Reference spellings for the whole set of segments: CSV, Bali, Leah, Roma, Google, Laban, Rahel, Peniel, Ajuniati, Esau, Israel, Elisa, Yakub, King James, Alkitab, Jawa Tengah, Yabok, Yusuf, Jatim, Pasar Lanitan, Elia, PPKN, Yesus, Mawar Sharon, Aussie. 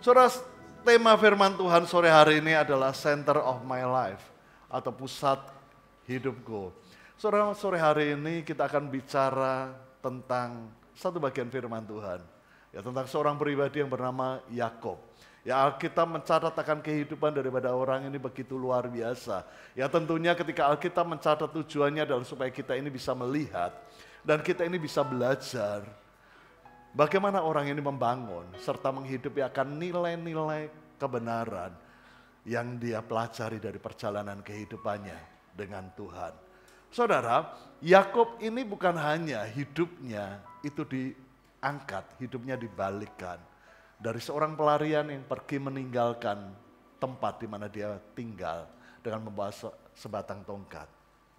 Saudara, tema firman Tuhan sore hari ini adalah Center of My Life atau pusat hidupku. Saudara, sore hari ini kita akan bicara tentang satu bagian firman Tuhan, ya, tentang seorang pribadi yang bernama Yakub. Ya, Alkitab mencatat akan kehidupan daripada orang ini begitu luar biasa. Ya, tentunya ketika Alkitab mencatat, tujuannya adalah supaya kita ini bisa melihat dan kita ini bisa belajar bagaimana orang ini membangun serta menghidupi akan nilai-nilai kebenaran yang dia pelajari dari perjalanan kehidupannya dengan Tuhan. Saudara, Yakub ini bukan hanya hidupnya itu diangkat, hidupnya dibalikkan. Dari seorang pelarian yang pergi meninggalkan tempat di mana dia tinggal dengan membawa sebatang tongkat.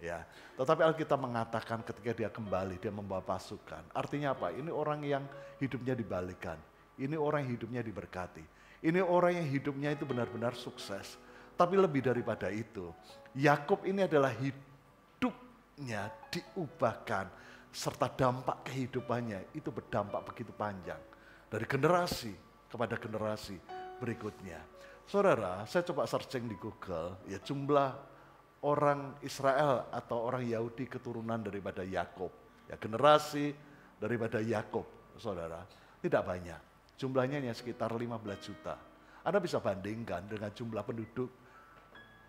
Ya, tetapi Alkitab mengatakan ketika dia kembali, dia membawa pasukan. Artinya apa? Ini orang yang hidupnya dibalikan. Ini orang yang hidupnya diberkati. Ini orang yang hidupnya itu benar-benar sukses. Tapi lebih daripada itu, Yakub ini adalah hidupnya diubahkan. Serta dampak kehidupannya itu berdampak begitu panjang. Dari generasi kepada generasi berikutnya. Saudara, saya coba searching di Google, ya, jumlah orang Israel atau orang Yahudi keturunan daripada Yakub, ya, generasi daripada Yakub, saudara, tidak banyak. Jumlahnya hanya sekitar 15 juta. Anda bisa bandingkan dengan jumlah penduduk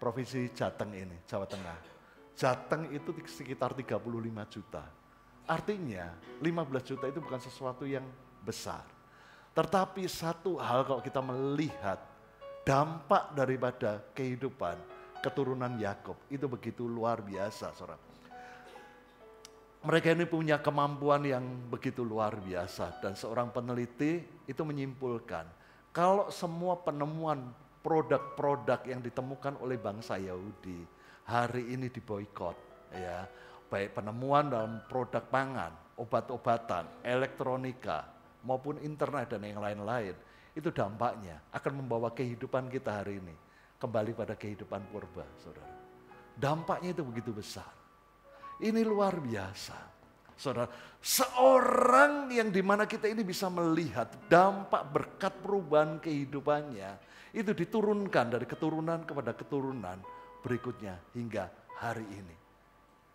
provinsi Jateng ini, Jawa Tengah. Jateng itu sekitar 35 juta. Artinya 15 juta itu bukan sesuatu yang besar. Tetapi satu hal, kalau kita melihat dampak daripada kehidupan keturunan Yakub itu begitu luar biasa, saudara. Mereka ini punya kemampuan yang begitu luar biasa, dan seorang peneliti itu menyimpulkan kalau semua penemuan produk-produk yang ditemukan oleh bangsa Yahudi hari ini diboikot, ya, baik penemuan dalam produk pangan, obat-obatan, elektronika maupun internet dan yang lain-lain, itu dampaknya akan membawa kehidupan kita hari ini kembali pada kehidupan purba, saudara. Dampaknya itu begitu besar. Ini luar biasa, saudara. Seorang yang dimana kita ini bisa melihat dampak berkat perubahan kehidupannya, itu diturunkan dari keturunan kepada keturunan berikutnya hingga hari ini.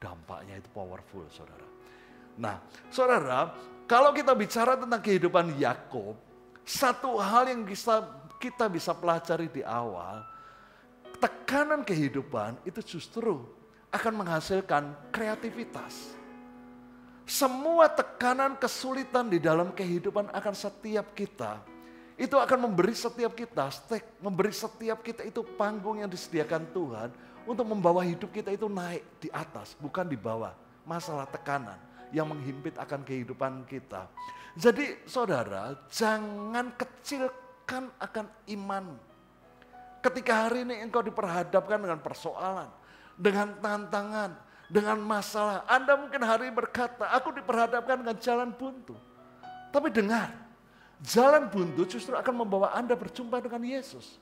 Dampaknya itu powerful, saudara. Nah, saudara, kalau kita bicara tentang kehidupan Yakub, satu hal yang kita bisa pelajari di awal, tekanan kehidupan itu justru akan menghasilkan kreativitas. Semua tekanan, kesulitan di dalam kehidupan akan setiap kita, itu akan memberi setiap kita itu panggung yang disediakan Tuhan untuk membawa hidup kita itu naik di atas, bukan di bawah. Masalah tekanan yang menghimpit akan kehidupan kita. Jadi saudara, jangan kecilkan akan iman. Ketika hari ini engkau diperhadapkan dengan persoalan, dengan tantangan, dengan masalah. Anda mungkin hari berkata, aku diperhadapkan dengan jalan buntu. Tapi dengar, jalan buntu justru akan membawa Anda berjumpa dengan Yesus.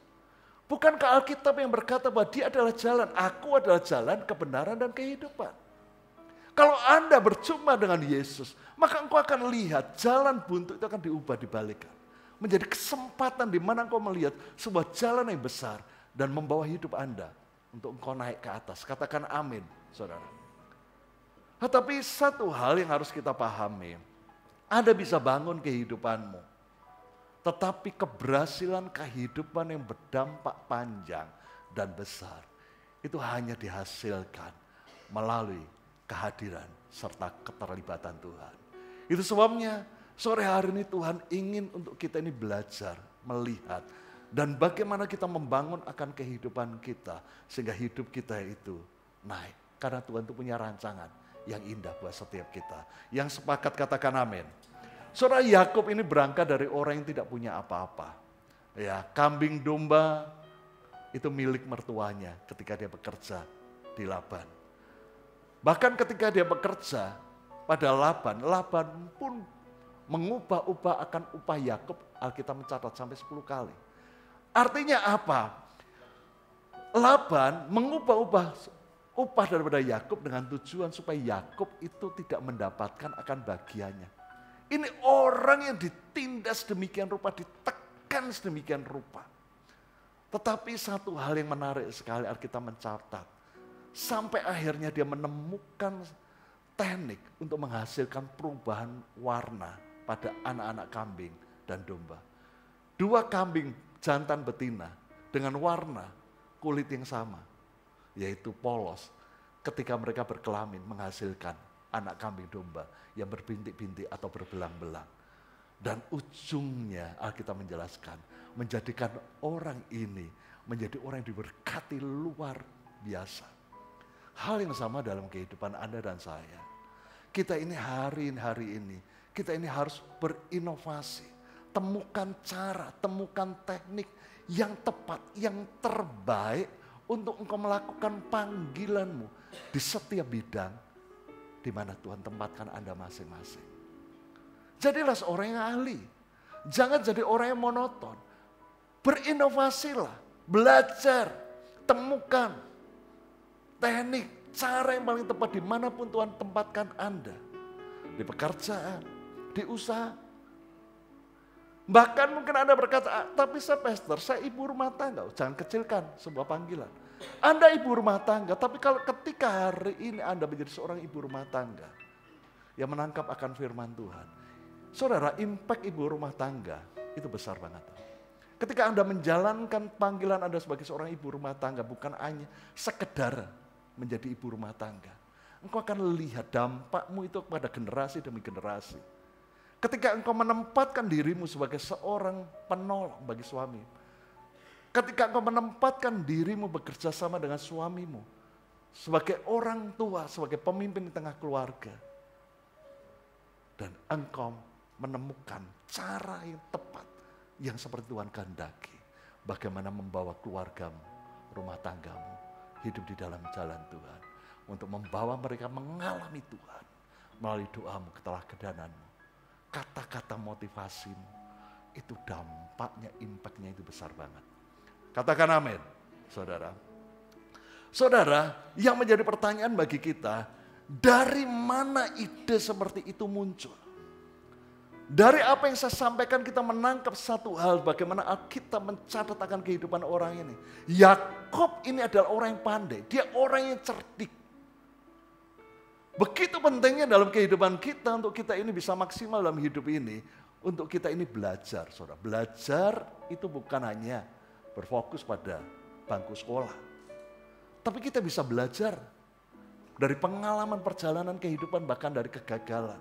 Bukankah Alkitab yang berkata bahwa Dia adalah jalan, aku adalah jalan, kebenaran dan kehidupan. Kalau Anda berjumpa dengan Yesus, maka engkau akan lihat jalan buntu itu akan diubah, dibalikan. Menjadi kesempatan di mana engkau melihat sebuah jalan yang besar dan membawa hidup Anda untuk engkau naik ke atas. Katakan amin, saudara. Tetapi satu hal yang harus kita pahami, Anda bisa bangun kehidupanmu, tetapi keberhasilan kehidupan yang berdampak panjang dan besar itu hanya dihasilkan melalui kehadiran serta keterlibatan Tuhan. Itu sebabnya sore hari ini Tuhan ingin untuk kita ini belajar, melihat, dan bagaimana kita membangun akan kehidupan kita sehingga hidup kita itu naik. Karena Tuhan itu punya rancangan yang indah buat setiap kita. Yang sepakat katakan amin. Saudara, Yakub ini berangkat dari orang yang tidak punya apa-apa. Ya, kambing domba itu milik mertuanya ketika dia bekerja di Laban. Bahkan ketika dia bekerja pada Laban, Laban pun mengubah-ubah akan upah Yakub, Alkitab mencatat sampai 10 kali. Artinya apa? Laban mengubah-ubah upah daripada Yakub dengan tujuan supaya Yakub itu tidak mendapatkan akan bagiannya. Ini orang yang ditindas demikian rupa, ditekan dididikan sedemikian rupa. Tetapi satu hal yang menarik sekali Alkitab mencatat. Sampai akhirnya dia menemukan teknik untuk menghasilkan perubahan warna pada anak-anak kambing dan domba. Dua kambing jantan betina dengan warna kulit yang sama, yaitu polos, ketika mereka berkelamin menghasilkan anak kambing domba yang berbintik-bintik atau berbelang-belang. Dan ujungnya Alkitab menjelaskan, menjadikan orang ini menjadi orang yang diberkati luar biasa. Hal yang sama dalam kehidupan Anda dan saya. Kita ini hari ini, kita ini harus berinovasi. Temukan cara, temukan teknik yang tepat, yang terbaik untuk engkau melakukan panggilanmu di setiap bidang di mana Tuhan tempatkan Anda masing-masing. Jadilah seorang yang ahli. Jangan jadi orang yang monoton. Berinovasilah, belajar, temukan teknik, cara yang paling tepat dimanapun Tuhan tempatkan Anda. Di pekerjaan, di usaha. Bahkan mungkin Anda berkata, tapi saya pastor, saya ibu rumah tangga. Jangan kecilkan sebuah panggilan. Anda ibu rumah tangga, tapi kalau ketika hari ini Anda menjadi seorang ibu rumah tangga yang menangkap akan firman Tuhan. Saudara, impact ibu rumah tangga itu besar banget. Ketika Anda menjalankan panggilan Anda sebagai seorang ibu rumah tangga, bukan hanya sekedar menjadi ibu rumah tangga. Engkau akan lihat dampakmu itu kepada generasi demi generasi. Ketika engkau menempatkan dirimu sebagai seorang penolong bagi suami. Ketika engkau menempatkan dirimu bekerja sama dengan suamimu. Sebagai orang tua, sebagai pemimpin di tengah keluarga. Dan engkau menemukan cara yang tepat yang seperti Tuhan kehendaki. Bagaimana membawa keluargamu, rumah tanggamu, hidup di dalam jalan Tuhan. Untuk membawa mereka mengalami Tuhan melalui doamu, keteladanan. Kata-kata motivasimu, itu dampaknya, impactnya itu besar banget. Katakan amin, saudara. Saudara, yang menjadi pertanyaan bagi kita, dari mana ide seperti itu muncul? Dari apa yang saya sampaikan kita menangkap satu hal, bagaimana Alkitab mencatat akan kehidupan orang ini. Yakub ini adalah orang yang pandai, dia orang yang cerdik. Begitu pentingnya dalam kehidupan kita untuk kita ini bisa maksimal dalam hidup ini. Untuk kita ini belajar, saudara. Belajar itu bukan hanya berfokus pada bangku sekolah. Tapi kita bisa belajar dari pengalaman perjalanan kehidupan bahkan dari kegagalan.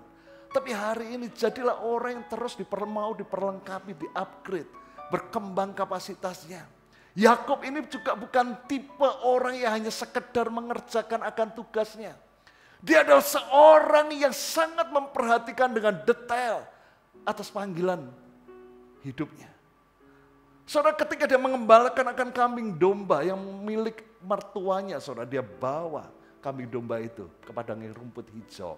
Tapi hari ini jadilah orang yang terus mau diperlengkapi, di-upgrade, berkembang kapasitasnya. Yakub ini juga bukan tipe orang yang hanya sekedar mengerjakan akan tugasnya. Dia adalah seorang yang sangat memperhatikan dengan detail atas panggilan hidupnya. Saudara, ketika dia mengembalakan akan kambing domba yang milik mertuanya, saudara, dia bawa kambing domba itu ke padang rumput hijau.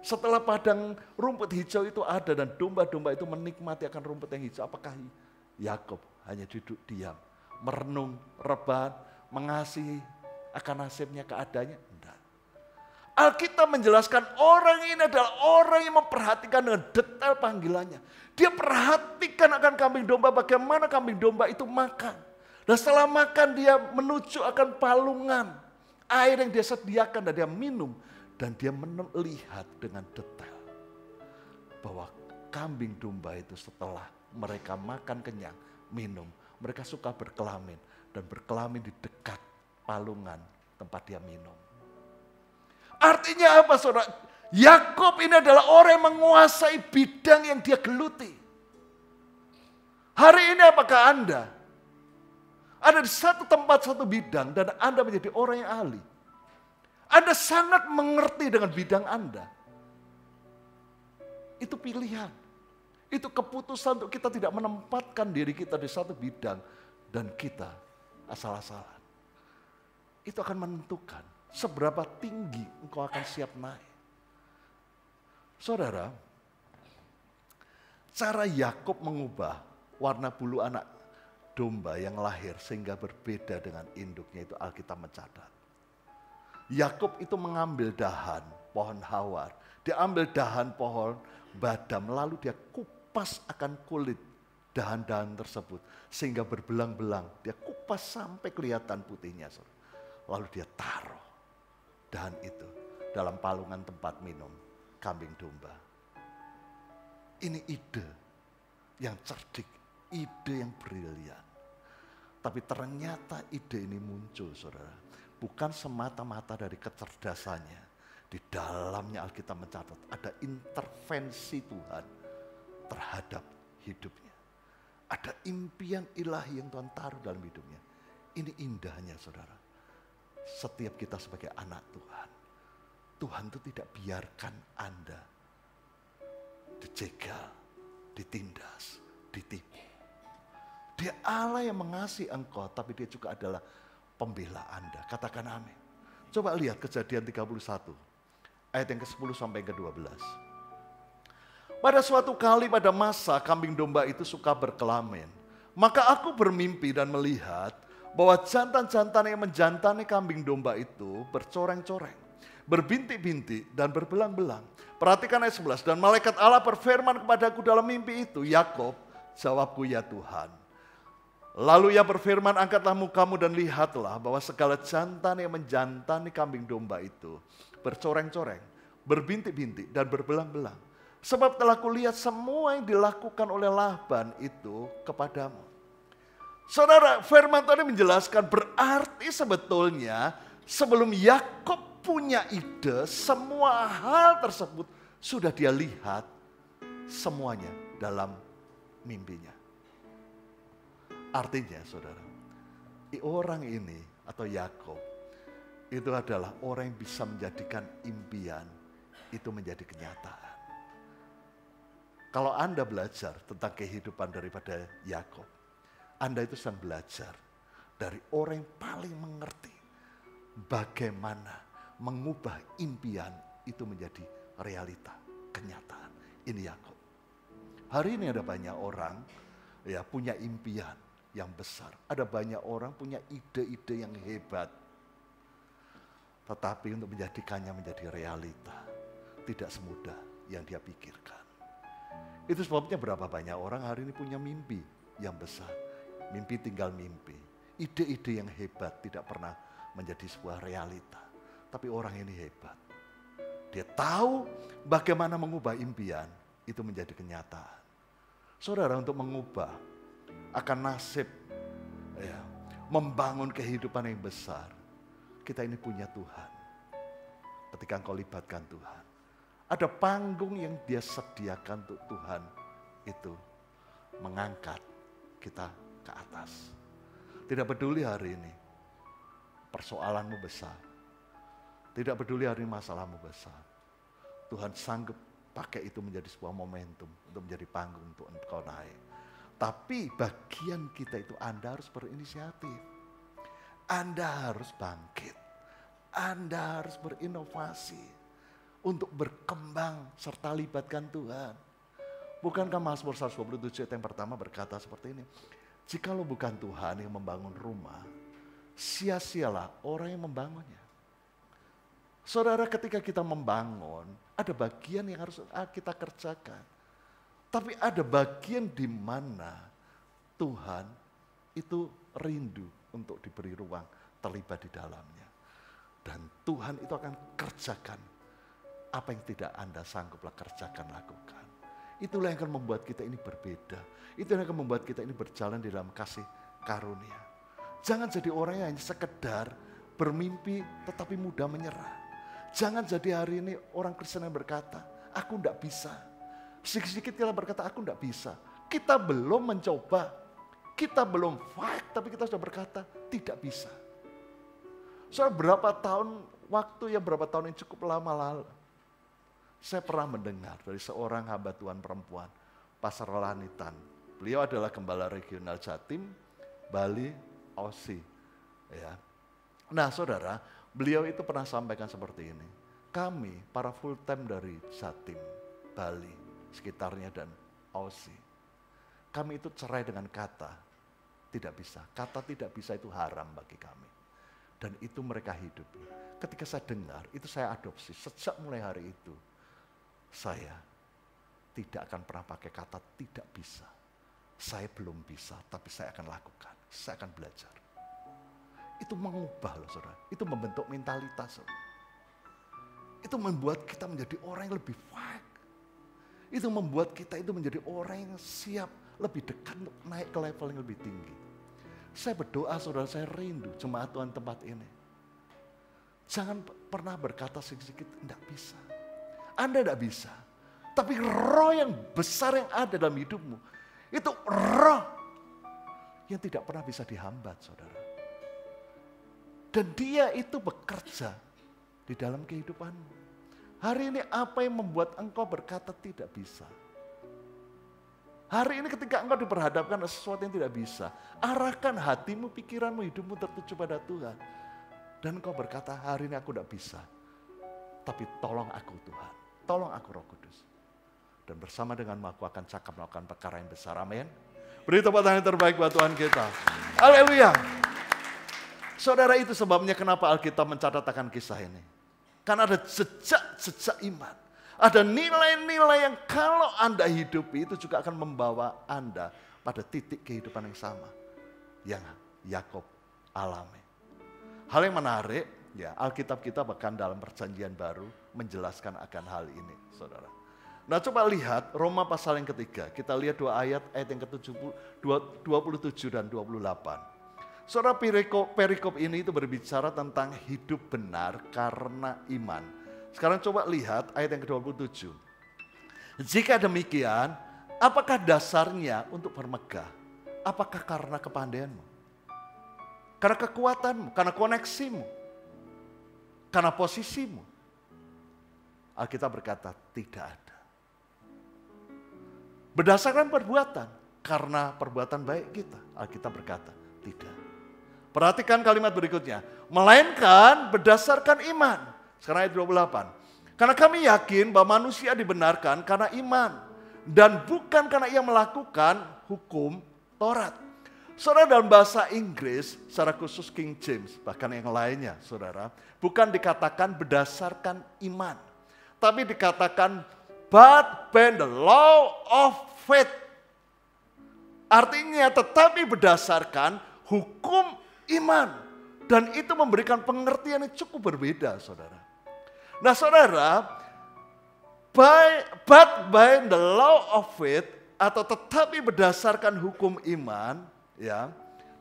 Setelah padang rumput hijau itu ada dan domba-domba itu menikmati akan rumput yang hijau, apakah Yakub hanya duduk diam, merenung, rebahan, mengasihi akan nasibnya, keadaannya? Alkitab menjelaskan orang ini adalah orang yang memperhatikan dengan detail panggilannya. Dia perhatikan akan kambing domba, bagaimana kambing domba itu makan. Dan setelah makan dia menuju akan palungan air yang dia sediakan dan dia minum. Dan dia melihat dengan detail bahwa kambing domba itu setelah mereka makan kenyang, minum. Mereka suka berkelamin dan berkelamin di dekat palungan tempat dia minum. Artinya apa, saudara? Yakub ini adalah orang yang menguasai bidang yang dia geluti. Hari ini apakah Anda ada di satu tempat, satu bidang dan Anda menjadi orang yang ahli? Anda sangat mengerti dengan bidang Anda. Itu pilihan. Itu keputusan untuk kita tidak menempatkan diri kita di satu bidang dan kita asal-asalan. Itu akan menentukan seberapa tinggi engkau akan siap naik. Saudara, cara Yakub mengubah warna bulu anak domba yang lahir sehingga berbeda dengan induknya itu Alkitab mencatat. Yakub itu mengambil dahan pohon hawar, dia ambil dahan pohon badam lalu dia kupas akan kulit dahan-dahan tersebut. Sehingga berbelang-belang. Dia kupas sampai kelihatan putihnya. Lalu dia taruh dahan itu dalam palungan tempat minum kambing domba. Ini ide yang cerdik. Ide yang brilian. Tapi ternyata ide ini muncul, saudara. Bukan semata-mata dari kecerdasannya. Di dalamnya Alkitab mencatat ada intervensi Tuhan terhadap hidupnya. Ada impian ilahi yang Tuhan taruh dalam hidupnya. Ini indahnya, saudara. Setiap kita sebagai anak Tuhan, Tuhan itu tidak biarkan Anda dijegal, ditindas, ditipu. Dia Allah yang mengasihi engkau, tapi dia juga adalah pembela Anda. Katakan amin. Coba lihat Kejadian 31, ayat yang ke-10 sampai ke-12. Pada suatu kali pada masa kambing domba itu suka berkelamin. Maka aku bermimpi dan melihat bahwa jantan-jantan yang menjantani kambing domba itu bercoreng-coreng, berbintik-bintik dan berbelang-belang. Perhatikan ayat 11, dan malaikat Allah berfirman kepadaku dalam mimpi itu, Yakub. Jawabku, ya Tuhan. Lalu ia berfirman, angkatlah mukamu dan lihatlah bahwa segala jantan yang menjantani kambing domba itu bercoreng-coreng, berbintik-bintik dan berbelang-belang. Sebab telah kulihat semua yang dilakukan oleh Laban itu kepadamu. Saudara, firman Tuhan menjelaskan, berarti sebetulnya sebelum Yakub punya ide, semua hal tersebut sudah dia lihat semuanya dalam mimpinya. Artinya, saudara, orang ini atau Yakub itu adalah orang yang bisa menjadikan impian itu menjadi kenyataan. Kalau Anda belajar tentang kehidupan daripada Yakub, Anda itu sedang belajar dari orang yang paling mengerti bagaimana mengubah impian itu menjadi realita, kenyataan. Ini Yakub. Hari ini ada banyak orang ya punya impian yang besar. Ada banyak orang punya ide-ide yang hebat. Tetapi untuk menjadikannya menjadi realita, tidak semudah yang dia pikirkan. Itu sebabnya berapa banyak orang hari ini punya mimpi yang besar. Mimpi tinggal mimpi. Ide-ide yang hebat tidak pernah menjadi sebuah realita. Tapi orang ini hebat. Dia tahu bagaimana mengubah impian itu menjadi kenyataan. Saudara, untuk mengubah akan nasib, ya, membangun kehidupan yang besar, kita ini punya Tuhan. Ketika engkau libatkan Tuhan, ada panggung yang dia sediakan untuk Tuhan itu mengangkat kita ke atas. Tidak peduli hari ini persoalanmu besar, tidak peduli hari ini masalahmu besar, Tuhan sanggup pakai itu menjadi sebuah momentum untuk menjadi panggung untuk engkau naik. Tapi bagian kita itu Anda harus berinisiatif. Anda harus bangkit. Anda harus berinovasi untuk berkembang serta libatkan Tuhan. Bukankah Mazmur 127 ayat yang pertama berkata seperti ini? Jikalau bukan Tuhan yang membangun rumah, sia-sialah orang yang membangunnya. Saudara, ketika kita membangun, ada bagian yang harus kita kerjakan. Tapi ada bagian di mana Tuhan itu rindu untuk diberi ruang terlibat di dalamnya. Dan Tuhan itu akan kerjakan apa yang tidak Anda sangguplah kerjakan, lakukan. Itulah yang akan membuat kita ini berbeda. Itu yang akan membuat kita ini berjalan di dalam kasih karunia. Jangan jadi orang yang hanya sekedar bermimpi tetapi mudah menyerah. Jangan jadi hari ini orang Kristen yang berkata, aku enggak bisa. Sedikit-sedikit kita berkata, aku enggak bisa. Kita belum mencoba, kita belum fight, tapi kita sudah berkata, tidak bisa. Soalnya berapa tahun, waktu yang berapa tahun yang cukup lama lalu, saya pernah mendengar dari seorang hamba Tuhan perempuan, Pasar Lanitan. Beliau adalah gembala regional Jatim, Bali, Aussie. Ya. Nah, saudara, beliau itu pernah sampaikan seperti ini. Kami, para full time dari Jatim, Bali, sekitarnya dan Aussie. Kami itu cerai dengan kata tidak bisa. Kata tidak bisa itu haram bagi kami. Dan itu mereka hidupi. Ketika saya dengar, itu saya adopsi. Sejak mulai hari itu, saya tidak akan pernah pakai kata tidak bisa. Saya belum bisa, tapi saya akan lakukan. Saya akan belajar. Itu mengubah loh saudara. Itu membentuk mentalitas. Saudara. Itu membuat kita menjadi orang yang lebih baik. Itu membuat kita itu menjadi orang yang siap lebih dekat untuk naik ke level yang lebih tinggi. Saya berdoa saudara, saya rindu jemaat Tuhan tempat ini. Jangan pernah berkata sedikit, enggak bisa. Anda enggak bisa. Tapi roh yang besar yang ada dalam hidupmu, itu roh yang tidak pernah bisa dihambat, saudara. Dan dia itu bekerja di dalam kehidupanmu. Hari ini apa yang membuat engkau berkata tidak bisa? Hari ini ketika engkau diperhadapkan sesuatu yang tidak bisa, arahkan hatimu, pikiranmu, hidupmu tertuju pada Tuhan. Dan engkau berkata, hari ini aku tidak bisa. Tapi tolong aku Tuhan, tolong aku Roh Kudus. Dan bersama denganmu aku akan cakap melakukan perkara yang besar. Amin. Beri tepuk tangan yang terbaik buat Tuhan kita. Haleluya. Saudara, itu sebabnya kenapa Alkitab mencatatkan kisah ini. Karena ada jejak-jejak iman. Ada nilai-nilai yang kalau Anda hidupi itu juga akan membawa Anda pada titik kehidupan yang sama. Yang Yakub alami. Hal yang menarik, ya, Alkitab kita bahkan dalam perjanjian baru menjelaskan akan hal ini, saudara. Nah coba lihat Roma pasal yang ketiga, kita lihat dua ayat yang ke-27 dan 28. Saudara, perikop ini itu berbicara tentang hidup benar karena iman. Sekarang coba lihat ayat yang ke-27. Jika demikian, apakah dasarnya untuk bermegah? Apakah karena kepandaianmu? Karena kekuatanmu? Karena koneksimu? Karena posisimu? Alkitab berkata, tidak ada. Berdasarkan perbuatan, karena perbuatan baik kita, Alkitab berkata, tidak. Perhatikan kalimat berikutnya, melainkan berdasarkan iman. Sekarang ayat 28. Karena kami yakin bahwa manusia dibenarkan karena iman, dan bukan karena ia melakukan hukum Taurat. Saudara, dalam bahasa Inggris, secara khusus King James, bahkan yang lainnya, saudara, bukan dikatakan berdasarkan iman, tapi dikatakan but by the law of faith. Artinya tetapi berdasarkan hukum iman. Dan itu memberikan pengertian yang cukup berbeda, saudara. Nah saudara, but by the law of faith, atau tetapi berdasarkan hukum iman, ya,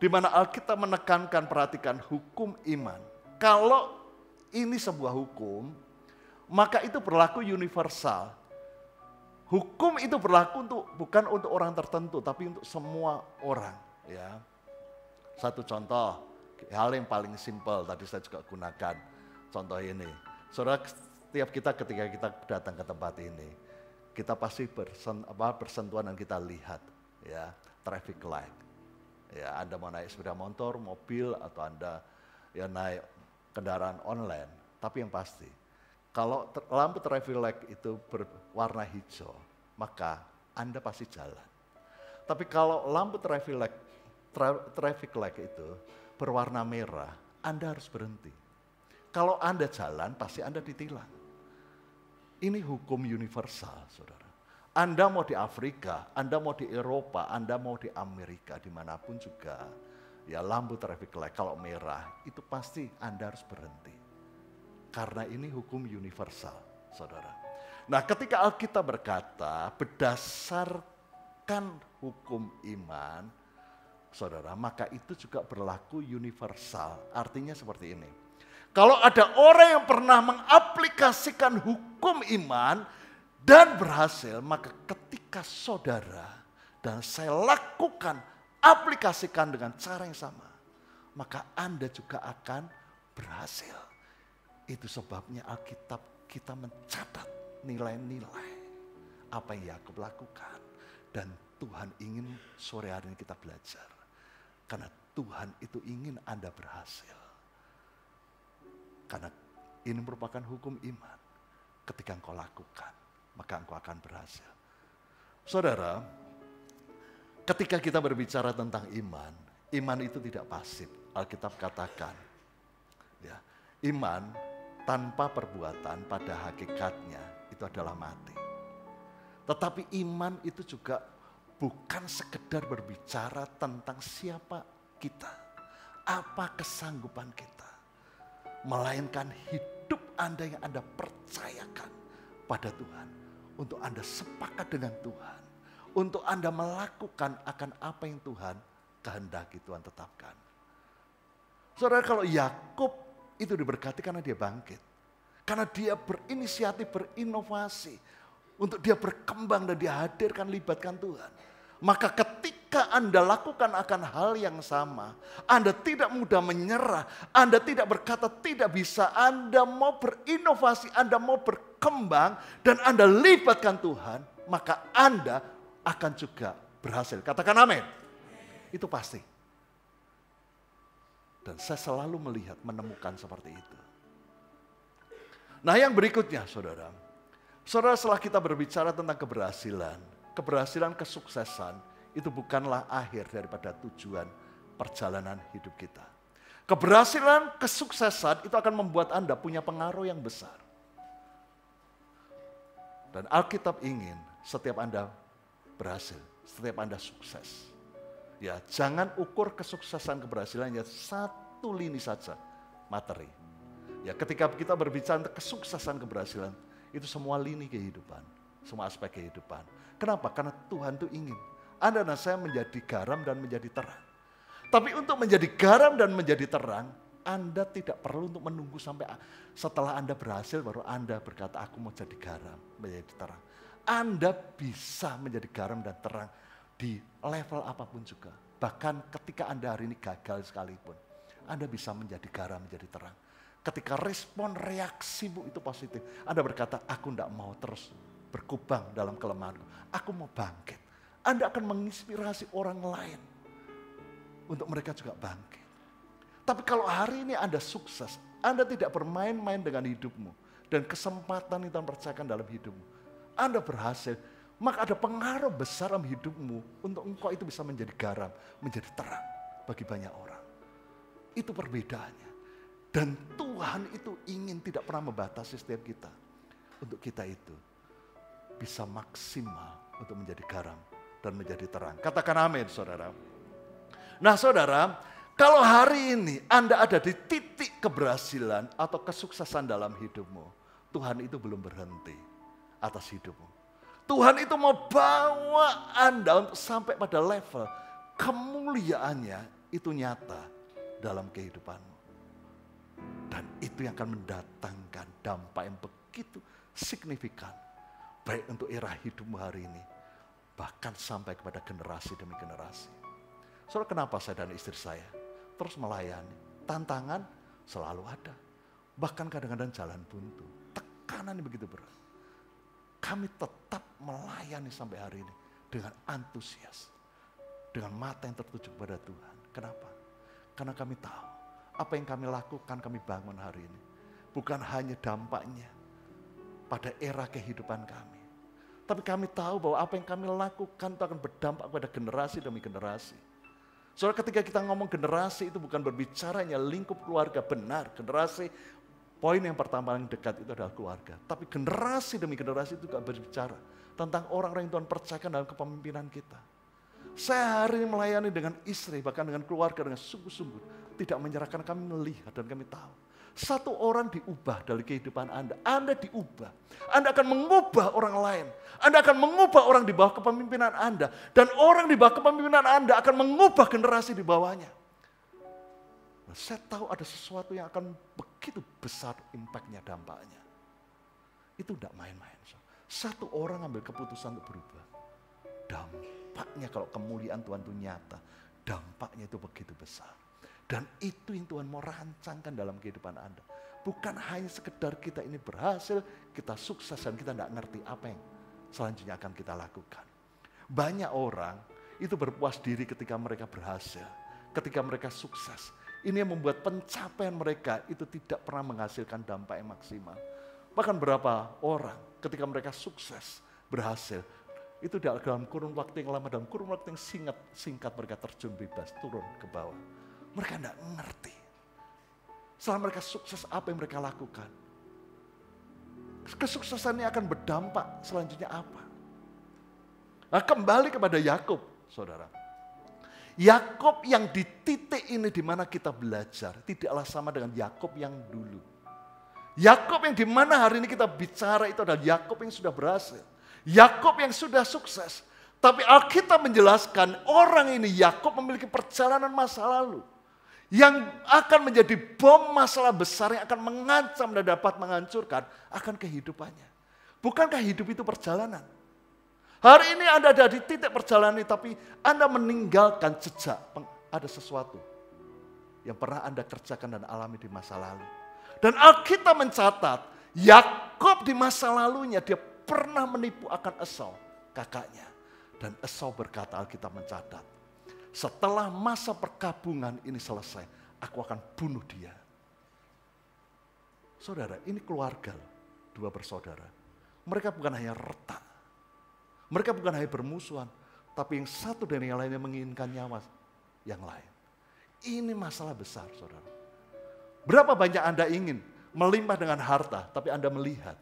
di mana Alkitab menekankan, perhatikan, hukum iman. Kalau ini sebuah hukum, maka itu berlaku universal. Hukum itu berlaku untuk bukan untuk orang tertentu, tapi untuk semua orang. Ya, satu contoh, hal yang paling simpel tadi saya juga gunakan contoh ini. Saudara, setiap kita ketika kita datang ke tempat ini, kita pasti bersentuhan dan kita lihat, ya, traffic light. Ya, Anda mau naik sepeda motor, mobil, atau Anda ya naik kendaraan online. Tapi yang pasti, kalau lampu traffic light itu berwarna hijau, maka Anda pasti jalan. Tapi kalau lampu traffic light itu berwarna merah, Anda harus berhenti. Kalau Anda jalan, pasti Anda ditilang. Ini hukum universal, saudara. Anda mau di Afrika, Anda mau di Eropa, Anda mau di Amerika, dimanapun juga, ya lampu traffic light kalau merah, itu pasti Anda harus berhenti. Karena ini hukum universal, saudara. Nah, ketika Alkitab berkata berdasarkan hukum iman, saudara, maka itu juga berlaku universal. Artinya seperti ini. Kalau ada orang yang pernah mengaplikasikan hukum iman dan berhasil, maka ketika saudara dan saya lakukan, aplikasikan dengan cara yang sama, maka Anda juga akan berhasil. Itu sebabnya Alkitab kita mencatat nilai-nilai apa yang Yakub lakukan. Dan Tuhan ingin sore hari ini kita belajar. Karena Tuhan itu ingin Anda berhasil. Karena ini merupakan hukum iman. Ketika engkau lakukan, maka engkau akan berhasil. Saudara, ketika kita berbicara tentang iman, iman itu tidak pasif. Alkitab katakan, ya, iman tanpa perbuatan pada hakikatnya itu adalah mati. Tetapi iman itu juga bukan sekedar berbicara tentang siapa kita, apa kesanggupan kita, melainkan hidup Anda yang Anda percayakan pada Tuhan, untuk Anda sepakat dengan Tuhan, untuk Anda melakukan akan apa yang Tuhan kehendaki, Tuhan tetapkan. Saudara, kalau Yakub itu diberkati karena dia bangkit, karena dia berinisiatif, berinovasi, untuk dia berkembang dan dihadirkan, libatkan Tuhan. Maka ketika Anda lakukan akan hal yang sama, Anda tidak mudah menyerah, Anda tidak berkata tidak bisa, Anda mau berinovasi, Anda mau berkembang, dan Anda libatkan Tuhan, maka Anda akan juga berhasil. Katakan amin. Itu pasti. Dan saya selalu melihat, menemukan seperti itu. Nah, yang berikutnya, saudara. Saudara, setelah kita berbicara tentang keberhasilan, keberhasilan, kesuksesan, itu bukanlah akhir daripada tujuan perjalanan hidup kita. Keberhasilan, kesuksesan itu akan membuat Anda punya pengaruh yang besar. Dan Alkitab ingin setiap Anda berhasil, setiap Anda sukses. Ya, jangan ukur kesuksesan keberhasilannya satu lini saja, materi. Ya, ketika kita berbicara tentang kesuksesan keberhasilan, itu semua lini kehidupan, semua aspek kehidupan. Kenapa? Karena Tuhan itu ingin Anda dan saya menjadi garam dan menjadi terang. Tapi untuk menjadi garam dan menjadi terang, Anda tidak perlu untuk menunggu sampai setelah Anda berhasil baru Anda berkata aku mau jadi garam, menjadi terang. Anda bisa menjadi garam dan terang di level apapun juga. Bahkan ketika Anda hari ini gagal sekalipun, Anda bisa menjadi garam, menjadi terang. Ketika respon reaksimu itu positif, Anda berkata, aku tidak mau terus berkubang dalam kelemahanku. Aku mau bangkit. Anda akan menginspirasi orang lain untuk mereka juga bangkit. Tapi kalau hari ini Anda sukses, Anda tidak bermain-main dengan hidupmu dan kesempatan yang Tuhan percayakan dalam hidupmu. Anda berhasil, maka ada pengaruh besar dalam hidupmu untuk engkau itu bisa menjadi garam, menjadi terang bagi banyak orang. Itu perbedaannya. Dan Tuhan itu ingin tidak pernah membatasi setiap kita. Untuk kita itu bisa maksimal untuk menjadi garam dan menjadi terang. Katakan amin, saudara. Nah, saudara, kalau hari ini Anda ada di titik keberhasilan atau kesuksesan dalam hidupmu, Tuhan itu belum berhenti atas hidupmu. Tuhan itu mau bawa Anda untuk sampai pada level kemuliaannya itu nyata dalam kehidupanmu. Dan itu yang akan mendatangkan dampak yang begitu signifikan. Baik untuk era hidupmu hari ini. Bahkan sampai kepada generasi demi generasi. Soalnya kenapa saya dan istri saya terus melayani. Tantangan selalu ada. Bahkan kadang-kadang jalan buntu. Tekanan begitu berat. Kami tetap melayani sampai hari ini. Dengan antusias. Dengan mata yang tertuju kepada Tuhan. Kenapa? Karena kami tahu. Apa yang kami lakukan, kami bangun hari ini. Bukan hanya dampaknya pada era kehidupan kami. Tapi kami tahu bahwa apa yang kami lakukan itu akan berdampak pada generasi demi generasi. Soalnya ketika kita ngomong generasi itu bukan berbicaranya lingkup keluarga, benar. Generasi, poin yang pertama yang dekat itu adalah keluarga. Tapi generasi demi generasi itu juga berbicara tentang orang-orang yang Tuhan percayakan dalam kepemimpinan kita. Saya hari ini melayani dengan istri, bahkan dengan keluarga, dengan sungguh-sungguh. Tidak menyerahkan, kami melihat dan kami tahu. Satu orang diubah dari kehidupan Anda. Anda diubah. Anda akan mengubah orang lain. Anda akan mengubah orang di bawah kepemimpinan Anda. Dan orang di bawah kepemimpinan Anda akan mengubah generasi di bawahnya. Nah, saya tahu ada sesuatu yang akan begitu besar impact-nya, dampaknya. Itu tidak main-main. Satu orang ambil keputusan untuk berubah. Dampaknya kalau kemuliaan Tuhan itu nyata, dampaknya itu begitu besar. Dan itu yang Tuhan mau rancangkan dalam kehidupan Anda. Bukan hanya sekedar kita ini berhasil, kita sukses dan kita tidak ngerti apa yang selanjutnya akan kita lakukan. Banyak orang itu berpuas diri ketika mereka berhasil, ketika mereka sukses. Ini yang membuat pencapaian mereka itu tidak pernah menghasilkan dampak yang maksimal. Bahkan berapa orang ketika mereka sukses, berhasil, itu dalam kurun waktu yang lama, dalam kurun waktu yang singkat mereka terjun bebas, turun ke bawah. Mereka tidak ngerti. Setelah mereka sukses, apa yang mereka lakukan? Kesuksesannya akan berdampak selanjutnya apa? Nah, kembali kepada Yakub, saudara. Yakub yang di titik ini di mana kita belajar tidaklah sama dengan Yakub yang dulu. Yakub yang di mana hari ini kita bicara itu adalah Yakub yang sudah berhasil, Yakub yang sudah sukses. Tapi Alkitab menjelaskan orang ini Yakub memiliki perjalanan masa lalu yang akan menjadi bom masalah besar yang akan mengancam dan dapat menghancurkan akan kehidupannya. Bukankah hidup itu perjalanan? Hari ini Anda ada di titik perjalanan ini, tapi Anda meninggalkan jejak. Ada sesuatu yang pernah Anda kerjakan dan alami di masa lalu. Dan Alkitab mencatat, Yakub di masa lalunya dia pernah menipu akan Esau, kakaknya. Dan Esau berkata, Alkitab mencatat, setelah masa perkabungan ini selesai, aku akan bunuh dia. Saudara, ini keluarga dua bersaudara. Mereka bukan hanya retak. Mereka bukan hanya bermusuhan, tapi yang satu dan yang lainnya menginginkan nyawa yang lain. Ini masalah besar, saudara. Berapa banyak Anda ingin melimpah dengan harta, tapi Anda melihat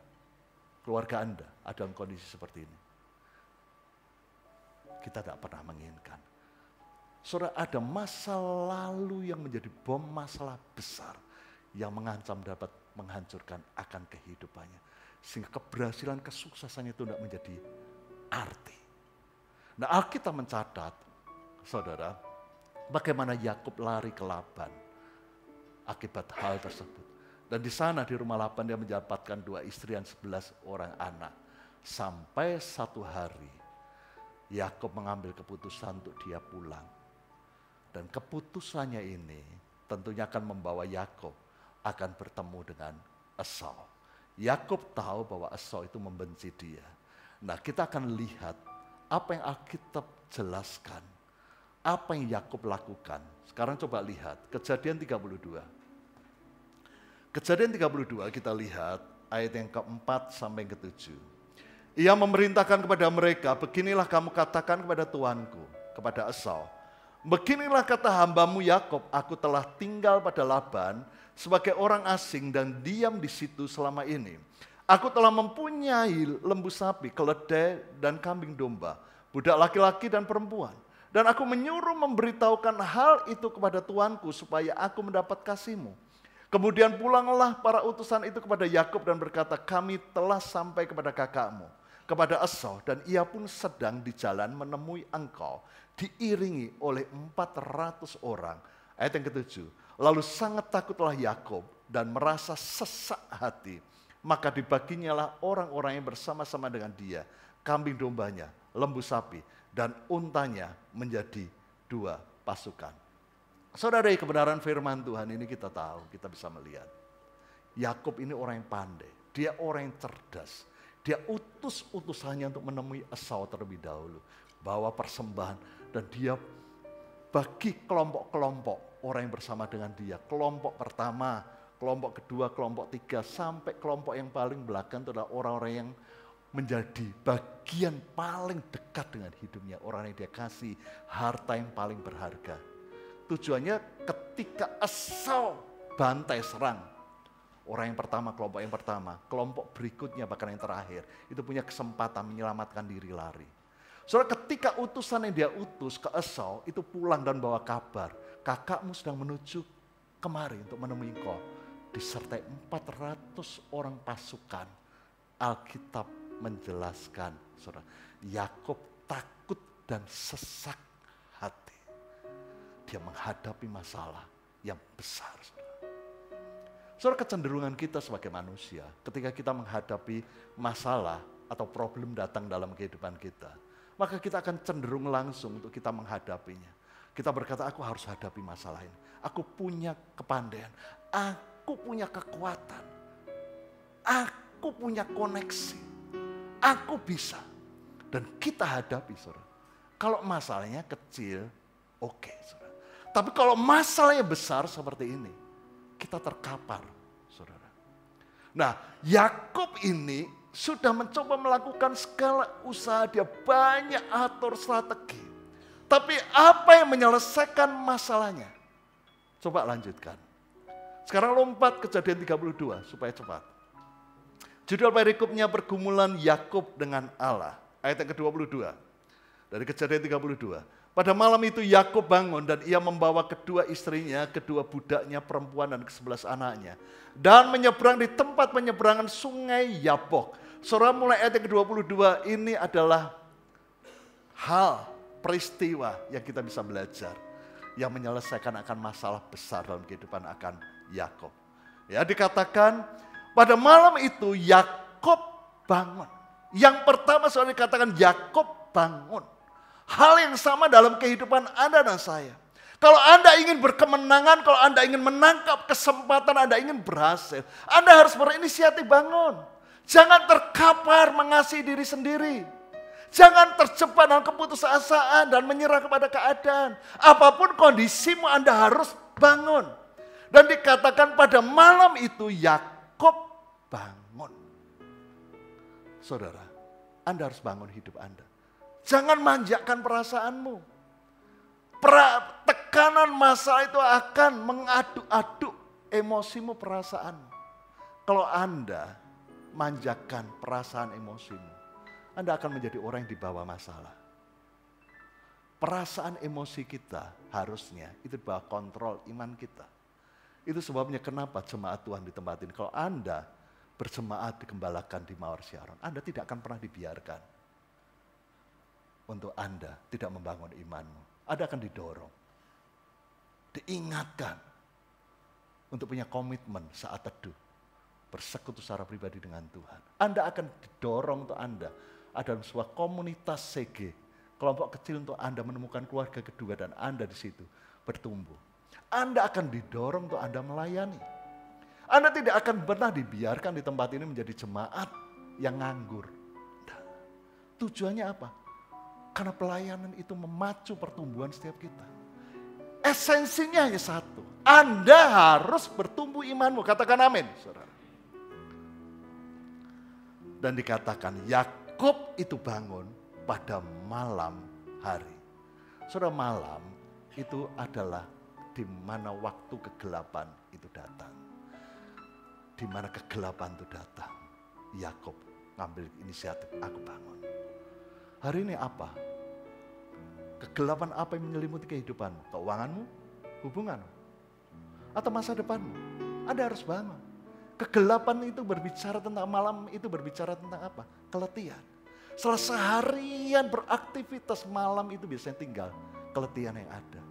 keluarga Anda ada dalam kondisi seperti ini. Kita tidak pernah menginginkan. Saudara, ada masa lalu yang menjadi bom masalah besar yang mengancam dapat menghancurkan akan kehidupannya. Sehingga keberhasilan, kesuksesannya itu tidak menjadi arti. Nah, Alkitab mencatat, saudara, bagaimana Yakub lari ke Laban akibat hal tersebut. Dan di sana di rumah Laban dia mendapatkan 2 istri dan 11 orang anak. Sampai satu hari Yakub mengambil keputusan untuk dia pulang. Dan keputusannya ini tentunya akan membawa Yakub akan bertemu dengan Esau. Yakub tahu bahwa Esau itu membenci dia. Nah, kita akan lihat apa yang Alkitab jelaskan, apa yang Yakub lakukan. Sekarang coba lihat Kejadian 32. Kejadian 32 kita lihat ayat yang ke-4 sampai yang ke-7. Ia memerintahkan kepada mereka, beginilah kamu katakan kepada tuanku, kepada Esau. Beginilah kata hambamu Yakub, aku telah tinggal pada Laban sebagai orang asing dan diam di situ selama ini. Aku telah mempunyai lembu sapi, keledai, dan kambing domba, budak laki-laki dan perempuan. Dan aku menyuruh memberitahukan hal itu kepada tuanku supaya aku mendapat kasihmu. Kemudian pulanglah para utusan itu kepada Yakub dan berkata, kami telah sampai kepada kakakmu, kepada Esau, dan ia pun sedang di jalan menemui engkau, diiringi oleh 400 orang. Ayat yang ke-7, lalu sangat takutlah Yakub dan merasa sesak hati. Maka dibaginyalah orang-orang yang bersama-sama dengan dia, kambing dombanya, lembu sapi, dan untanya menjadi 2 pasukan. Saudara, kebenaran firman Tuhan ini kita tahu, kita bisa melihat. Yakub ini orang yang pandai, dia orang yang cerdas. Dia utus-utusannya untuk menemui Esau terlebih dahulu, bawa persembahan, dan dia bagi kelompok-kelompok orang yang bersama dengan dia. Kelompok pertama, kelompok kedua, kelompok tiga, sampai kelompok yang paling belakang itu adalah orang-orang yang menjadi bagian paling dekat dengan hidupnya. Orang yang dia kasih harta yang paling berharga. Tujuannya ketika Esau bantai serang orang yang pertama, kelompok yang pertama, kelompok berikutnya bahkan yang terakhir, itu punya kesempatan menyelamatkan diri lari. Soalnya ketika utusan yang dia utus ke Esau itu pulang dan bawa kabar, kakakmu sedang menuju kemari untuk menemui engkau. Disertai 400 orang pasukan. Alkitab menjelaskan, saudara, Yakub takut dan sesak hati. Dia menghadapi masalah yang besar, saudara. Saudara, kecenderungan kita sebagai manusia ketika kita menghadapi masalah atau problem datang dalam kehidupan kita, maka kita akan cenderung langsung untuk kita menghadapinya. Kita berkata, aku harus hadapi masalah ini. Aku punya kepandaian, aku punya kekuatan, aku punya koneksi, aku bisa. Dan kita hadapi, saudara. Kalau masalahnya kecil, oke, saudara. Tapi kalau masalahnya besar seperti ini, kita terkapar, saudara. Nah, Yakub ini sudah mencoba melakukan segala usaha, dia banyak atur strategi. Tapi apa yang menyelesaikan masalahnya? Coba lanjutkan. Sekarang lompat Kejadian 32 supaya cepat. Judul perikopnya pergumulan Yakub dengan Allah. Ayat yang ke-22. Dari Kejadian 32. Pada malam itu Yakub bangun dan ia membawa kedua istrinya, kedua budaknya perempuan dan ke-11 anaknya. Dan menyeberang di tempat penyeberangan sungai Yabok. Saudara, mulai ayat yang ke-22 ini adalah hal, peristiwa yang kita bisa belajar. Yang menyelesaikan akan masalah besar dalam kehidupan akan Yakub. Ya, dikatakan pada malam itu Yakub bangun. Yang pertama saudara, dikatakan Yakub bangun. Hal yang sama dalam kehidupan Anda dan saya. Kalau Anda ingin berkemenangan, kalau Anda ingin menangkap kesempatan, Anda ingin berhasil, Anda harus berinisiatif bangun. Jangan terkapar mengasihi diri sendiri. Jangan terjebak dalam keputusasaan dan menyerah kepada keadaan. Apapun kondisimu, Anda harus bangun. Dan dikatakan pada malam itu Yakub bangun. Saudara, Anda harus bangun hidup Anda. Jangan manjakan perasaanmu. Tekanan masa itu akan mengaduk-aduk emosimu, perasaanmu. Kalau Anda manjakan perasaan emosimu, Anda akan menjadi orang yang dibawa masalah. Perasaan emosi kita harusnya itu dibawa kontrol iman kita. Itu sebabnya kenapa jemaat Tuhan ditempatin. Kalau Anda berjemaat dikembalakan di Mawar Sharon, Anda tidak akan pernah dibiarkan untuk Anda tidak membangun imanmu. Anda akan didorong, diingatkan untuk punya komitmen saat teduh, bersekutu secara pribadi dengan Tuhan. Anda akan didorong untuk Anda ada sebuah komunitas CG, kelompok kecil untuk Anda menemukan keluarga kedua dan Anda di situ bertumbuh. Anda akan didorong untuk Anda melayani. Anda tidak akan pernah dibiarkan di tempat ini menjadi jemaat yang nganggur. Nah, tujuannya apa? Karena pelayanan itu memacu pertumbuhan setiap kita. Esensinya hanya satu. Anda harus bertumbuh imanmu. Katakan amin, saudara. Dan dikatakan Yakub itu bangun pada malam hari. Saudara, malam itu adalah di mana waktu kegelapan itu datang. Di mana kegelapan itu datang, Yakub ngambil inisiatif, aku bangun. Hari ini apa? Kegelapan apa yang menyelimuti kehidupanmu? Keuanganmu? Hubunganmu? Atau masa depanmu? Anda harus bangun. Kegelapan itu berbicara tentang malam, itu berbicara tentang apa? Keletihan. Setelah seharian beraktivitas, malam itu biasanya tinggal keletihan yang ada.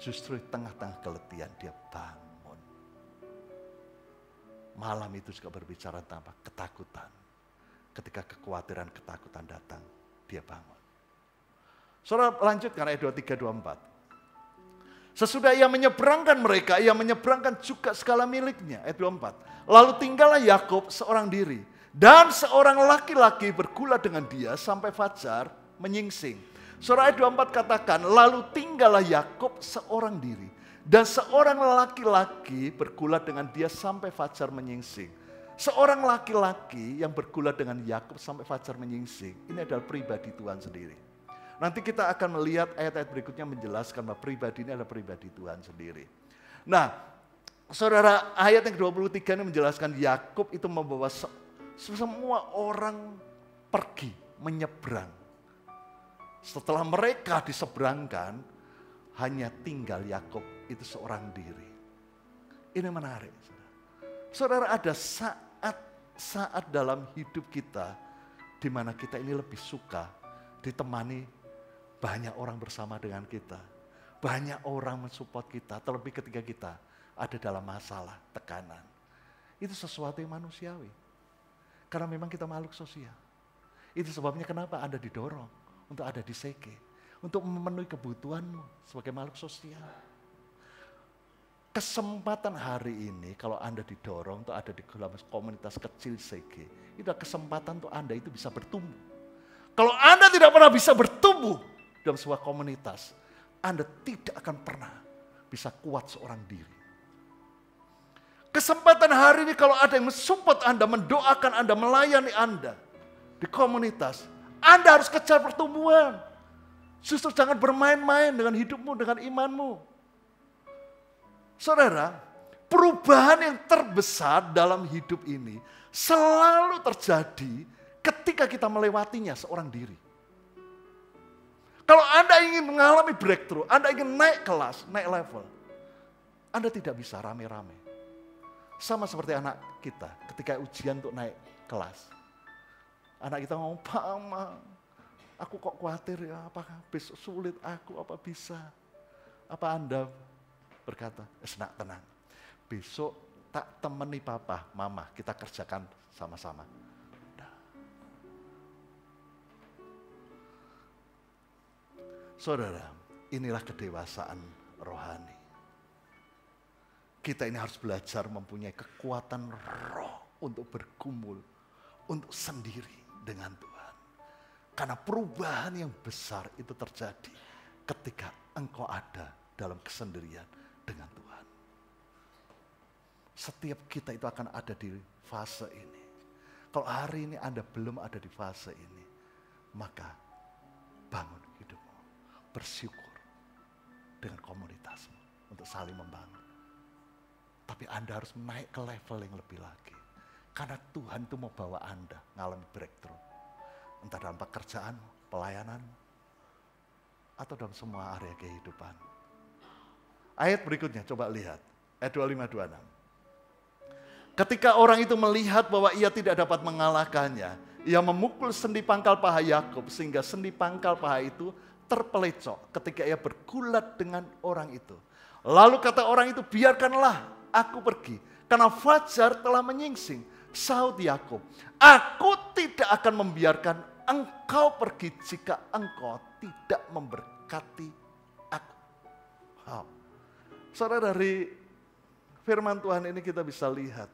Justru di tengah-tengah keletihan dia bangun. Malam itu juga berbicara tentang apa? Ketakutan. Ketika kekhawatiran, ketakutan datang, dia bangun. Saudara, lanjutkan ayat 23-24. Sesudah ia menyeberangkan mereka, ia menyeberangkan juga segala miliknya. Ayat 24. Lalu tinggallah Yakub seorang diri. Dan seorang laki-laki bergula dengan dia sampai fajar menyingsing. Saudara, ayat 24 katakan, lalu tinggallah Yakub seorang diri. Dan seorang laki-laki bergula dengan dia sampai fajar menyingsing. Seorang laki-laki yang bergula dengan Yakub sampai fajar menyingsing, ini adalah pribadi Tuhan sendiri. Nanti kita akan melihat ayat-ayat berikutnya menjelaskan bahwa pribadi ini adalah pribadi Tuhan sendiri. Nah, saudara, ayat yang ke-23 ini menjelaskan Yakub itu membawa semua orang pergi menyeberang. Setelah mereka diseberangkan, hanya tinggal Yakub itu seorang diri. Ini menarik. Saudara, ada saat dalam hidup kita di mana kita ini lebih suka ditemani banyak orang bersama dengan kita. Banyak orang mensupport kita, terlebih ketika kita ada dalam masalah, tekanan. Itu sesuatu yang manusiawi. Karena memang kita makhluk sosial. Itu sebabnya kenapa Anda didorong untuk ada di CG, untuk memenuhi kebutuhanmu sebagai makhluk sosial. Kesempatan hari ini kalau Anda didorong untuk ada di komunitas kecil CG, itu kesempatan untuk Anda itu bisa bertumbuh. Kalau Anda tidak pernah bisa bertumbuh dalam sebuah komunitas, Anda tidak akan pernah bisa kuat seorang diri. Kesempatan hari ini kalau ada yang mensupport Anda, mendoakan Anda, melayani Anda di komunitas, Anda harus kejar pertumbuhan. Justru jangan bermain-main dengan hidupmu, dengan imanmu. Saudara, perubahan yang terbesar dalam hidup ini selalu terjadi ketika kita melewatinya seorang diri. Kalau Anda ingin mengalami breakthrough, Anda ingin naik kelas, naik level, Anda tidak bisa rame-rame. Sama seperti anak kita ketika ujian untuk naik kelas. Anak kita ngomong, Pak, Ma, aku kok khawatir ya, apakah besok sulit aku, apa bisa? Apa Anda berkata, senak tenang, besok tak temani papa, mama, kita kerjakan sama-sama. Saudara, inilah kedewasaan rohani. Kita ini harus belajar mempunyai kekuatan roh untuk bergumul, untuk sendiri dengan Tuhan. Karena perubahan yang besar itu terjadi ketika engkau ada dalam kesendirian dengan Tuhan. Setiap kita itu akan ada di fase ini. Kalau hari ini Anda belum ada di fase ini, maka bangun hidupmu. Bersyukur dengan komunitasmu untuk saling membangun. Tapi Anda harus naik ke level yang lebih lagi. Karena Tuhan itu mau bawa Anda ngalami breakthrough. Entah dalam pekerjaanmu, pelayananmu, atau dalam semua area kehidupan. Ayat berikutnya coba lihat. Ayat 25-26. Ketika orang itu melihat bahwa ia tidak dapat mengalahkannya, ia memukul sendi pangkal paha Yakub sehingga sendi pangkal paha itu terpelecok ketika ia bergulat dengan orang itu. Lalu kata orang itu, biarkanlah aku pergi, karena fajar telah menyingsing. Sahut Yakub, aku tidak akan membiarkan engkau pergi jika engkau tidak memberkati aku. Wow. Saudara, dari firman Tuhan ini kita bisa lihat,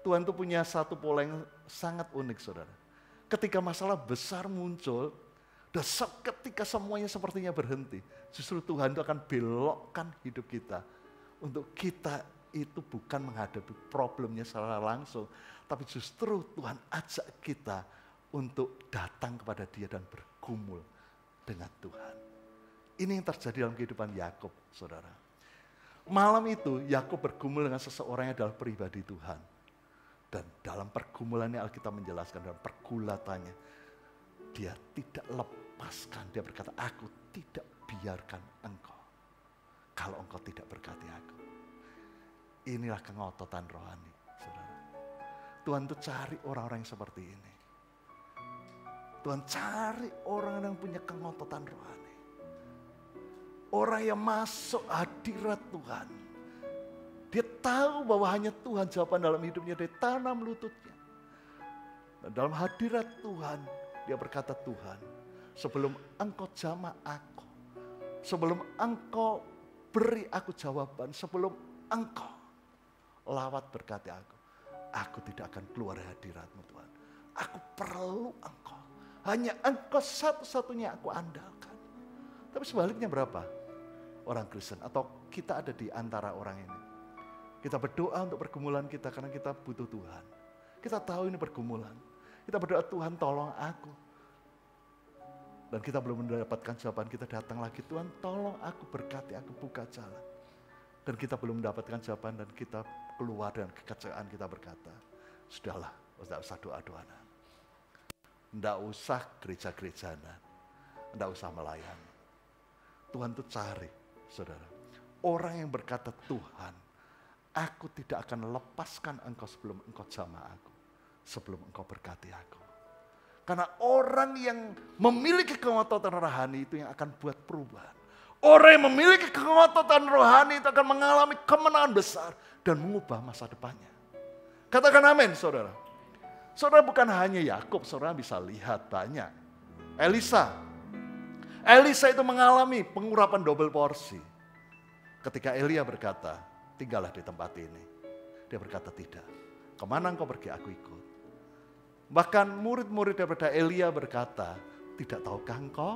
Tuhan itu punya satu pola yang sangat unik, saudara. Ketika masalah besar muncul, dan ketika semuanya sepertinya berhenti, justru Tuhan itu akan belokkan hidup kita. Untuk kita itu bukan menghadapi problemnya secara langsung, tapi justru Tuhan ajak kita untuk datang kepada Dia dan bergumul dengan Tuhan. Ini yang terjadi dalam kehidupan Yakub, saudara. Malam itu Yakub bergumul dengan seseorang yang adalah pribadi Tuhan. Dan dalam pergumulannya Alkitab menjelaskan, dalam pergulatannya, dia tidak lepaskan, dia berkata, aku tidak biarkan engkau kalau engkau tidak berkati aku. Inilah kengototan rohani, saudara. Tuhan tuh cari orang-orang yang seperti ini. Tuhan cari orang yang punya kengototan rohani. Orang yang masuk hadirat Tuhan. Dia tahu bahwa hanya Tuhan jawaban dalam hidupnya, dia tanam lututnya. Dan dalam hadirat Tuhan, dia berkata, Tuhan, sebelum engkau jamah aku, sebelum engkau beri aku jawaban, sebelum engkau lawat berkati aku tidak akan keluar dari hadiratmu, Tuhan. Aku perlu engkau, hanya engkau satu-satunya aku andalkan. Tapi sebaliknya berapa orang Kristen atau kita ada di antara orang ini? Kita berdoa untuk pergumulan kita karena kita butuh Tuhan. Kita tahu ini pergumulan. Kita berdoa, Tuhan tolong aku. Dan kita belum mendapatkan jawaban, kita datang lagi, Tuhan tolong aku, berkati aku, buka jalan. Dan kita belum mendapatkan jawaban dan kita keluar dengan kekecewaan, kita berkata, sudahlah, tidak usah doa-doanan. Tidak usah gereja-gerejanan. Tidak usah melayani. Tuhan itu cari, saudara. Orang yang berkata, Tuhan, aku tidak akan lepaskan engkau sebelum engkau jamah aku. Sebelum engkau berkati aku. Karena orang yang memiliki kengototan rohani itu yang akan buat perubahan. Orang yang memiliki kengototan rohani itu akan mengalami kemenangan besar dan mengubah masa depannya. Katakan amin, saudara. Saudara, bukan hanya Yakub, saudara bisa lihat banyak. Elisa itu mengalami pengurapan double porsi. Ketika Elia berkata, tinggallah di tempat ini. Dia berkata, tidak. Kemana engkau pergi, aku ikut. Bahkan murid-murid daripada Elia berkata, tidak tahukah engkau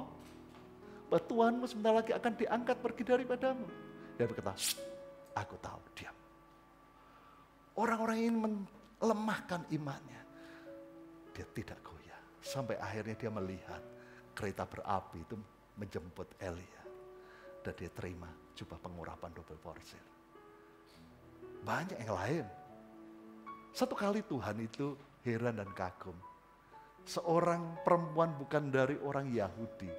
bahwa Tuhanmu sebentar lagi akan diangkat pergi daripadamu. Dia berkata, aku tahu, diam. Orang-orang ini melemahkan imannya. Dia tidak goyah. Sampai akhirnya dia melihat kereta berapi itu menjemput Elia. Dan dia terima jubah pengurapan double porsi. Banyak yang lain. Satu kali Tuhan itu heran dan kagum. Seorang perempuan bukan dari orang Yahudi.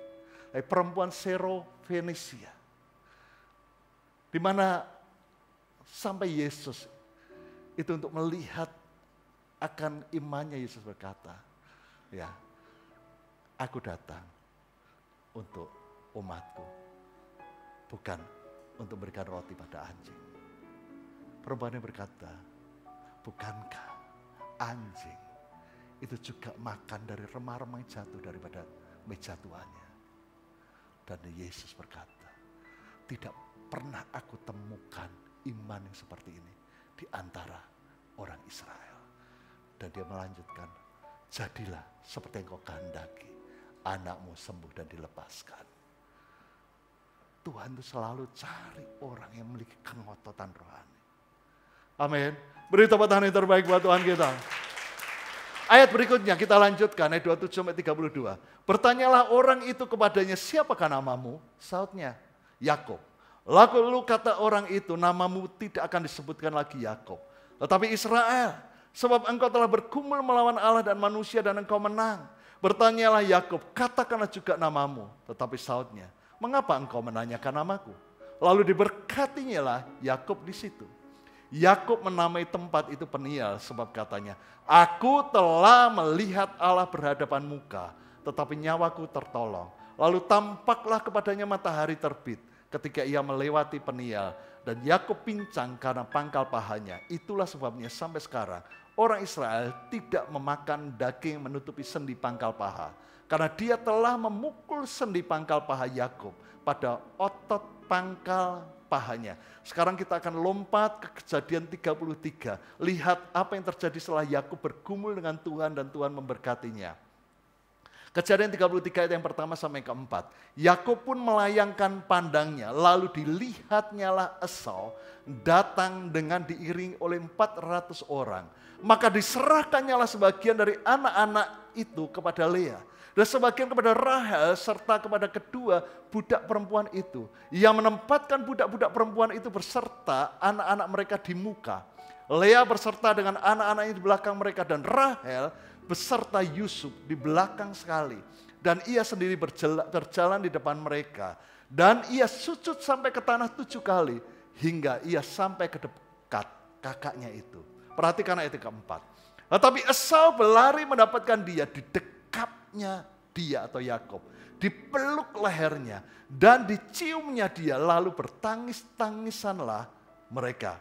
perempuan Sero-Fenisia. Di mana sampai Yesus itu untuk melihat akan imannya, Yesus berkata, ya, aku datang untuk umatku, bukan untuk memberikan roti pada anjing. Perempuannya berkata, bukankah anjing itu juga makan dari remah-remah yang jatuh daripada meja tuannya? Dan Yesus berkata, tidak pernah aku temukan iman yang seperti ini di antara orang Israel. Dan dia melanjutkan, jadilah seperti yang kau kehendaki, anakmu sembuh dan dilepaskan. Tuhan itu selalu cari orang yang memiliki kengototan rohani. Amin. Beri tepuk tangan yang terbaik buat Tuhan kita. Ayat berikutnya kita lanjutkan, ayat 27-32. Bertanyalah orang itu kepadanya, siapakah namamu? Sautnya, Yakub. Lalu kata orang itu, namamu tidak akan disebutkan lagi Yakub, tetapi Israel. Sebab engkau telah bergumul melawan Allah dan manusia dan engkau menang. Bertanyalah Yakub, katakanlah juga namamu. Tetapi sautnya, mengapa engkau menanyakan namaku? Lalu diberkatinyalah Yakub di situ. Yakub menamai tempat itu Peniel, sebab katanya, aku telah melihat Allah berhadapan muka, tetapi nyawaku tertolong. Lalu tampaklah kepadanya matahari terbit ketika ia melewati Peniel, dan Yakub pincang karena pangkal pahanya. Itulah sebabnya sampai sekarang orang Israel tidak memakan daging menutupi sendi pangkal paha, karena dia telah memukul sendi pangkal paha Yakub pada otot pangkal pahanya. Sekarang kita akan lompat ke Kejadian 33. Lihat apa yang terjadi setelah Yakub bergumul dengan Tuhan dan Tuhan memberkatinya. Kejadian 33 ayat yang pertama sampai keempat. Yakub pun melayangkan pandangnya, lalu dilihatnyalah Esau datang dengan diiringi oleh 400 orang. Maka diserahkannyalah sebagian dari anak-anak itu kepada Leah, dan sebagian kepada Rahel, serta kepada kedua budak perempuan itu. Ia menempatkan budak-budak perempuan itu berserta anak-anak mereka di muka. Leah berserta dengan anak-anaknya di belakang mereka, dan Rahel beserta Yusuf di belakang sekali. Dan ia sendiri berjalan di depan mereka. Dan ia sujud sampai ke tanah 7 kali, hingga ia sampai ke dekat kakaknya itu. Perhatikan ayat keempat. Tetapi Esau berlari mendapatkan dia, didekapnya dia atau Yakub, dipeluk lehernya dan diciumnya dia, lalu bertangis-tangisanlah mereka.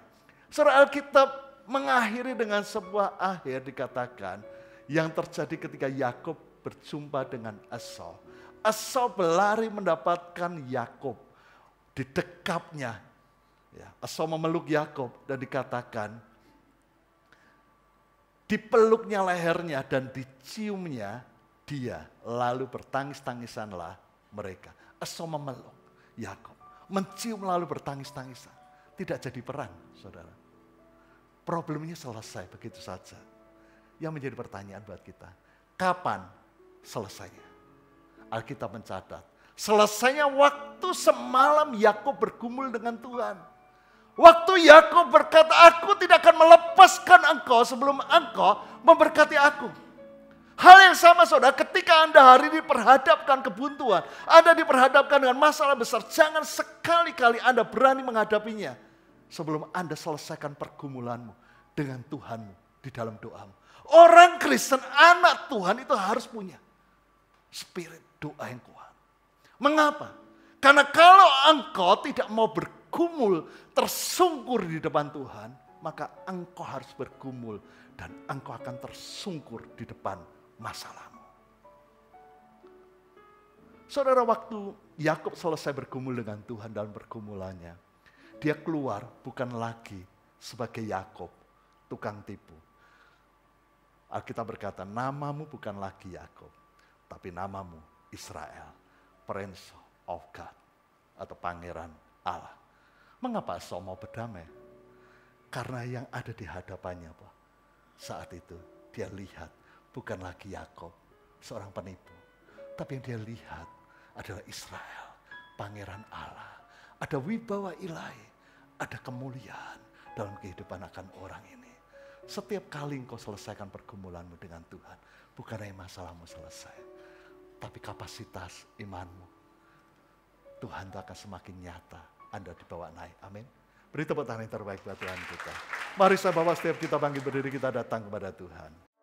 Surah Alkitab mengakhiri dengan sebuah akhir dikatakan yang terjadi ketika Yakub berjumpa dengan Esau. Esau berlari mendapatkan Yakub, didekapnya. Esau memeluk Yakub dan dikatakan dipeluknya lehernya dan diciumnya dia, lalu bertangis-tangisanlah mereka. Esau memeluk Yakub, mencium lalu bertangis-tangisan. Tidak jadi perang, saudara. Problemnya selesai begitu saja. Yang menjadi pertanyaan buat kita, kapan selesainya? Alkitab mencatat, selesainya waktu semalam Yakub bergumul dengan Tuhan. Waktu Yakub berkata, aku tidak akan melepaskan engkau sebelum engkau memberkati aku. Hal yang sama, saudara, ketika Anda hari ini diperhadapkan kebuntuan, Anda diperhadapkan dengan masalah besar, jangan sekali-kali Anda berani menghadapinya sebelum Anda selesaikan pergumulanmu dengan Tuhanmu di dalam doamu. Orang Kristen, anak Tuhan itu harus punya spirit doa yang kuat. Mengapa? Karena kalau engkau tidak mau bergumul, tersungkur di depan Tuhan, maka engkau harus bergumul dan engkau akan tersungkur di depan masalahmu. Saudara, waktu Yakub selesai bergumul dengan Tuhan dalam pergumulannya, dia keluar bukan lagi sebagai Yakub, tukang tipu. Alkitab berkata, namamu bukan lagi Yakub, tapi namamu Israel, Prince of God, atau Pangeran Allah. Mengapa Esau mau berdamai? Karena yang ada di hadapannya, Pak, saat itu dia lihat bukan lagi Yakub, seorang penipu, tapi yang dia lihat adalah Israel, Pangeran Allah. Ada wibawa ilahi, ada kemuliaan dalam kehidupan akan orang ini. Setiap kali engkau selesaikan pergumulanmu dengan Tuhan, bukan hanya masalahmu selesai, tapi kapasitas imanmu, Tuhan itu akan semakin nyata. Anda dibawa naik. Amin. Beri tepuk tangan yang terbaik buat Tuhan kita. Mari saya bawa setiap kita bangkit berdiri, kita datang kepada Tuhan.